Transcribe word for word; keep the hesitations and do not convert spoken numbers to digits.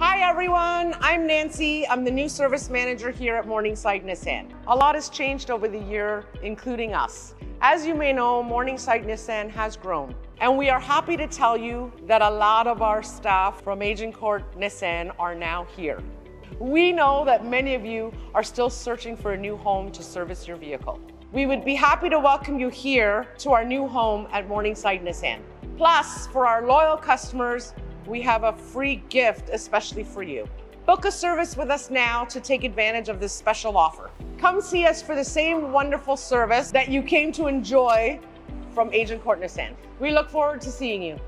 Hi everyone, I'm Nancy. I'm the new service manager here at Morningside Nissan. A lot has changed over the year, including us. As you may know, Morningside Nissan has grown, and we are happy to tell you that a lot of our staff from Agincourt Nissan are now here. We know that many of you are still searching for a new home to service your vehicle. We would be happy to welcome you here to our new home at Morningside Nissan. Plus, for our loyal customers, we have a free gift especially for you. Book a service with us now to take advantage of this special offer. Come see us for the same wonderful service that you came to enjoy from Agincourt Nissan. We look forward to seeing you.